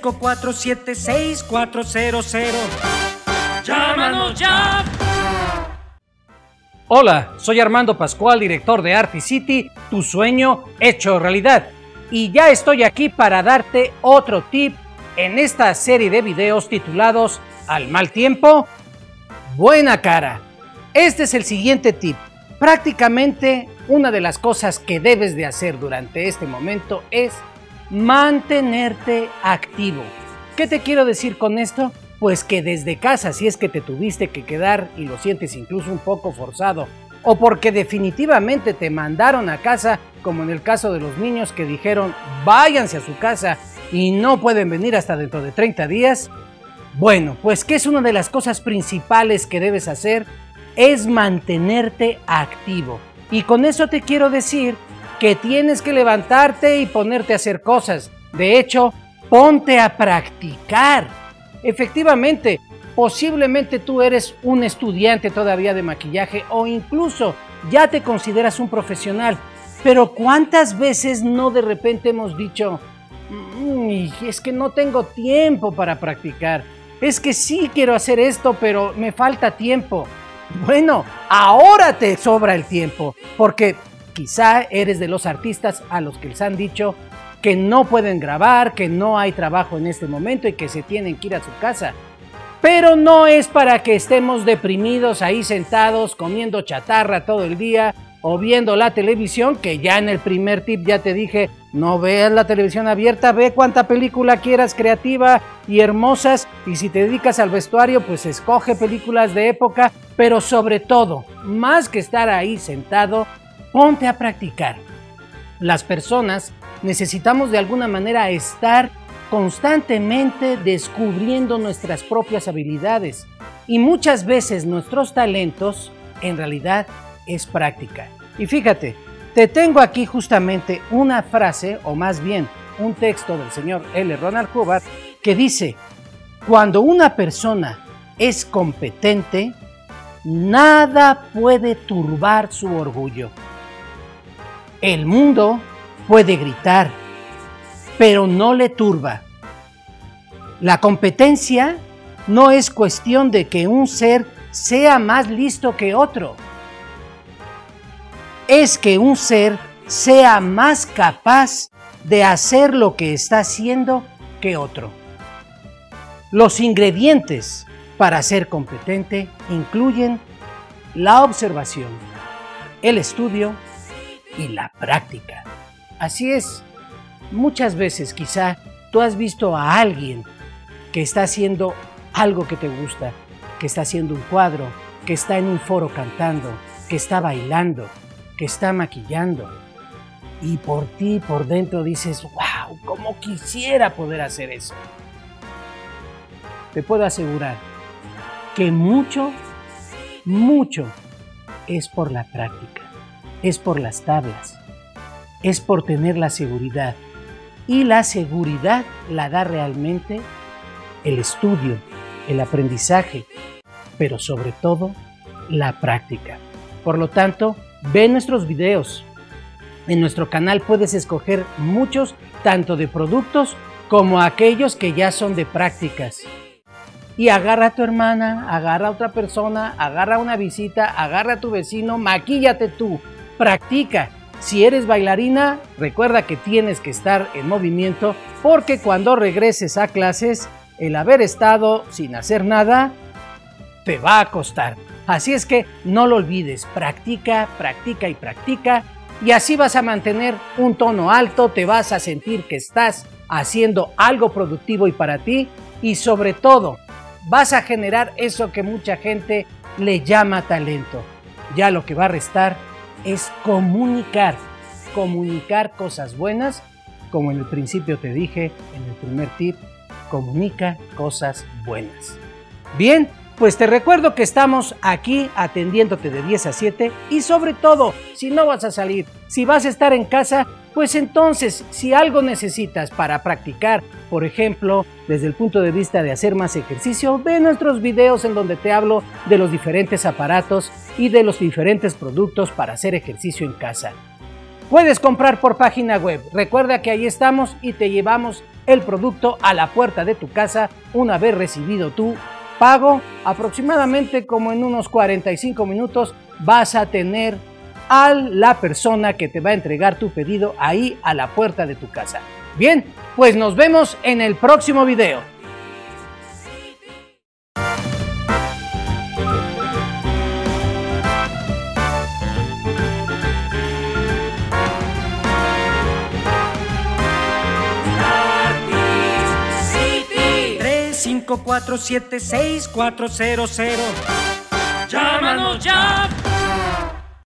5476400. ¡Llámanos ya! Hola, soy Armando Pascual, director de ArtistCity, tu sueño hecho realidad. Y ya estoy aquí para darte otro tip en esta serie de videos titulados Al mal tiempo, buena cara. Este es el siguiente tip. Prácticamente una de las cosas que debes de hacer durante este momento es mantenerte activo. ¿Qué te quiero decir con esto? Pues que desde casa, si es que te tuviste que quedar y lo sientes incluso un poco forzado, o porque definitivamente te mandaron a casa, como en el caso de los niños que dijeron váyanse a su casa y no pueden venir hasta dentro de 30 días, bueno, pues que es una de las cosas principales que debes hacer es mantenerte activo. Y con eso te quiero decir que tienes que levantarte y ponerte a hacer cosas. De hecho, ponte a practicar. Efectivamente, posiblemente tú eres un estudiante todavía de maquillaje o incluso ya te consideras un profesional. Pero ¿cuántas veces no de repente hemos dicho, es que no tengo tiempo para practicar, es que sí quiero hacer esto, pero me falta tiempo? Bueno, ahora te sobra el tiempo, porque quizá eres de los artistas a los que les han dicho que no pueden grabar, que no hay trabajo en este momento y que se tienen que ir a su casa. Pero no es para que estemos deprimidos ahí sentados comiendo chatarra todo el día o viendo la televisión, que ya en el primer tip ya te dije, no veas la televisión abierta, ve cuánta película quieras creativa y hermosas, y si te dedicas al vestuario, pues escoge películas de época, pero sobre todo, más que estar ahí sentado, ponte a practicar. Las personas necesitamos de alguna manera estar constantemente descubriendo nuestras propias habilidades, y muchas veces nuestros talentos en realidad es práctica. Y fíjate, te tengo aquí justamente una frase, o más bien un texto del señor L. Ronald Hubbard, que dice: cuando una persona es competente, nada puede turbar su orgullo. El mundo puede gritar, pero no le turba. La competencia no es cuestión de que un ser sea más listo que otro. Es que un ser sea más capaz de hacer lo que está haciendo que otro. Los ingredientes para ser competente incluyen la observación, el estudio y la práctica. Así es, muchas veces quizá tú has visto a alguien que está haciendo algo que te gusta, que está haciendo un cuadro, que está en un foro cantando, que está bailando, que está maquillando, y por ti, por dentro dices, wow, cómo quisiera poder hacer eso. Te puedo asegurar que mucho, mucho es por la práctica, es por las tablas, es por tener la seguridad, y la seguridad la da realmente el estudio, el aprendizaje, pero sobre todo la práctica. Por lo tanto, ve nuestros videos. En nuestro canal puedes escoger muchos, tanto de productos como aquellos que ya son de prácticas. Y agarra a tu hermana, agarra a otra persona, agarra una visita, agarra a tu vecino, maquíllate tú, practica. Si eres bailarina, recuerda que tienes que estar en movimiento, porque cuando regreses a clases, el haber estado sin hacer nada te va a costar. Así es que no lo olvides, practica, practica y practica, y así vas a mantener un tono alto, te vas a sentir que estás haciendo algo productivo y para ti, y sobre todo vas a generar eso que mucha gente le llama talento. Ya lo que va a restar es comunicar, comunicar cosas buenas, como en el principio te dije, en el primer tip, comunica cosas buenas. Bien. Pues te recuerdo que estamos aquí atendiéndote de 10 a 7 y sobre todo, si no vas a salir, si vas a estar en casa, pues entonces si algo necesitas para practicar, por ejemplo, desde el punto de vista de hacer más ejercicio, ve nuestros videos en donde te hablo de los diferentes aparatos y de los diferentes productos para hacer ejercicio en casa. Puedes comprar por página web. Recuerda que ahí estamos y te llevamos el producto a la puerta de tu casa una vez recibido tu pago. Aproximadamente como en unos 45 minutos vas a tener a la persona que te va a entregar tu pedido ahí a la puerta de tu casa. Bien, pues nos vemos en el próximo video. Cinco, cuatro, siete, seis, cuatro, cero, cero. Llámanos ya.